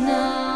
now.